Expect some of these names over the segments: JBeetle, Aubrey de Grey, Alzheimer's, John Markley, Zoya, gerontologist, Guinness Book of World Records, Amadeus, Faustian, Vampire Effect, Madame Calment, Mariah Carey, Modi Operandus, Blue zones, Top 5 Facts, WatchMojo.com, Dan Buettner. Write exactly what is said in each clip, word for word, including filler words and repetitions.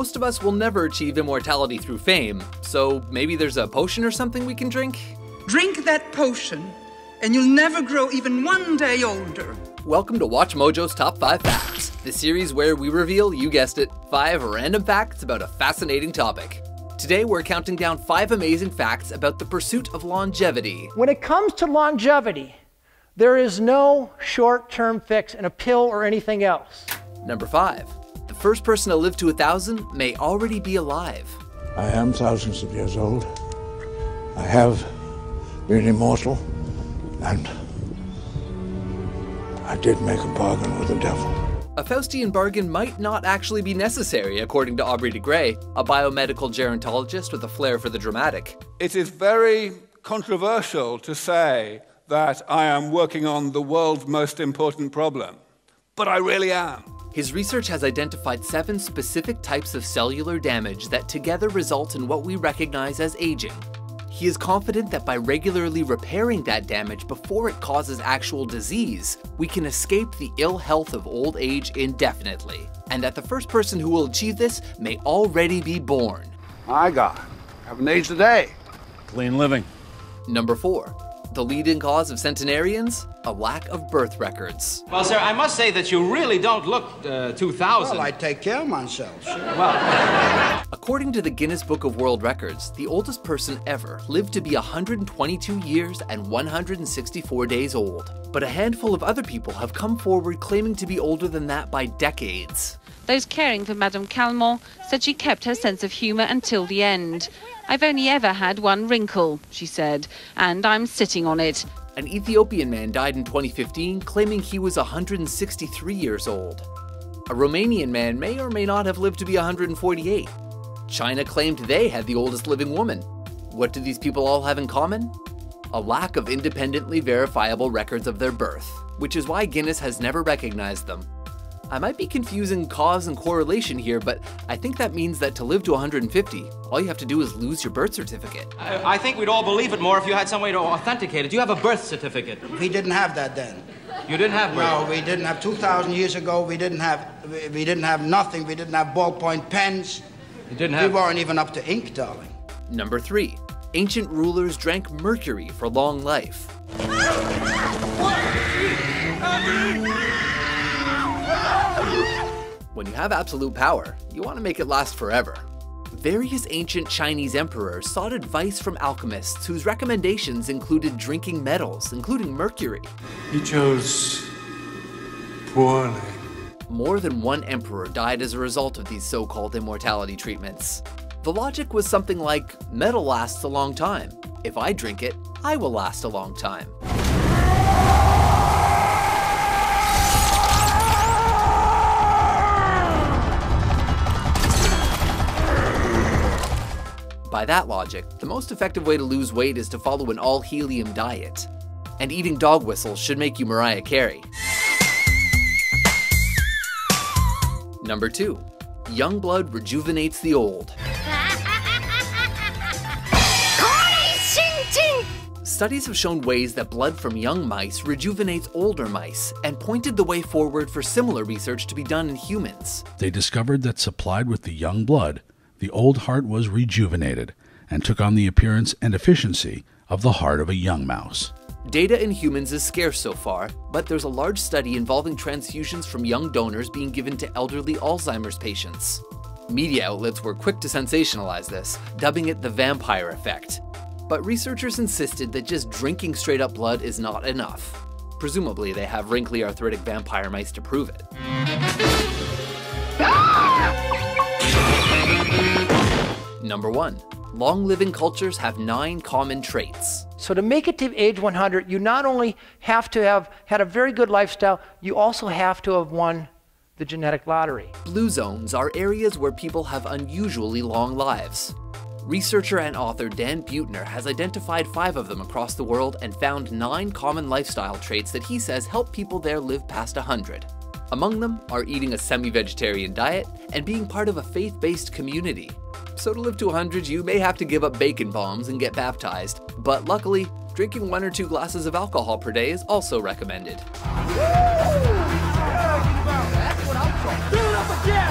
most of us will never achieve immortality through fame, so maybe there's a potion or something we can drink? Drink that potion, and you'll never grow even one day older. Welcome to Watch Mojo's Top five Facts, the series where we reveal, you guessed it, five random facts about a fascinating topic. Today we're counting down five amazing facts about the pursuit of longevity. When it comes to longevity, there is no short-term fix in a pill or anything else. Number five, the first person to live to a thousand may already be alive. I am thousands of years old. I have been immortal, and I did make a bargain with the devil. A Faustian bargain might not actually be necessary, according to Aubrey de Grey, a biomedical gerontologist with a flair for the dramatic. It is very controversial to say that I am working on the world's most important problem, but I really am. His research has identified seven specific types of cellular damage that together result in what we recognize as aging. He is confident that by regularly repairing that damage before it causes actual disease, we can escape the ill health of old age indefinitely, and that the first person who will achieve this may already be born. My God, haven't aged a day. Clean living. Number four, the leading cause of centenarians, a lack of birth records. Well, sir, I must say that you really don't look uh, two thousand. Well, I take care of myself, sir. Well. According to the Guinness Book of World Records, the oldest person ever lived to be one hundred twenty-two years and one hundred sixty-four days old. But a handful of other people have come forward claiming to be older than that by decades. Those caring for Madame Calment said she kept her sense of humor until the end. I've only ever had one wrinkle, she said, and I'm sitting on it. An Ethiopian man died in twenty fifteen claiming he was one hundred sixty-three years old. A Romanian man may or may not have lived to be one hundred forty-eight. China claimed they had the oldest living woman. What do these people all have in common? A lack of independently verifiable records of their birth, which is why Guinness has never recognized them. I might be confusing cause and correlation here, but I think that means that to live to one hundred fifty, all you have to do is lose your birth certificate. I, I think we'd all believe it more if you had some way to authenticate it. Do you have a birth certificate? We didn't have that then. You didn't have birth? No, we didn't have. two thousand years ago, we didn't have, we, we didn't have nothing. We didn't have ballpoint pens. It didn't happen. We weren't even up to ink, darling. Number three, ancient rulers drank mercury for long life. When you have absolute power, you want to make it last forever. Various ancient Chinese emperors sought advice from alchemists whose recommendations included drinking metals, including mercury. He chose poorly. More than one emperor died as a result of these so-called immortality treatments. The logic was something like, metal lasts a long time. If I drink it, I will last a long time. By that logic, the most effective way to lose weight is to follow an all-helium diet. And eating dog whistles should make you Mariah Carey. Number two, young blood rejuvenates the old. Studies have shown ways that blood from young mice rejuvenates older mice and pointed the way forward for similar research to be done in humans. They discovered that supplied with the young blood, the old heart was rejuvenated and took on the appearance and efficiency of the heart of a young mouse. Data in humans is scarce so far, but there's a large study involving transfusions from young donors being given to elderly Alzheimer's patients. Media outlets were quick to sensationalize this, dubbing it the vampire effect. But researchers insisted that just drinking straight up blood is not enough. Presumably they have wrinkly arthritic vampire mice to prove it. Number one. Long-living cultures have nine common traits. So to make it to age one hundred, you not only have to have had a very good lifestyle, you also have to have won the genetic lottery. Blue zones are areas where people have unusually long lives. Researcher and author Dan Buettner has identified five of them across the world and found nine common lifestyle traits that he says help people there live past one hundred. Among them are eating a semi-vegetarian diet and being part of a faith-based community. So to live to one hundred, you may have to give up bacon bombs and get baptized, but luckily, drinking one or two glasses of alcohol per day is also recommended. Woo! That's what I'm talking about. Do it up again!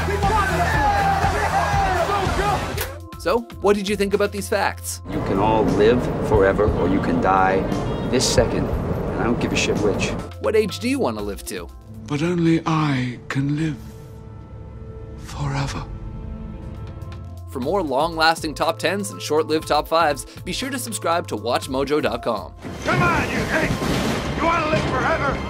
So, what did you think about these facts? You can all live forever, or you can die this second, and I don't give a shit which. What age do you want to live to? But only I can live forever. For more long-lasting top tens and short-lived top fives, be sure to subscribe to Watch Mojo dot com. Come on, you hate! You want to live forever?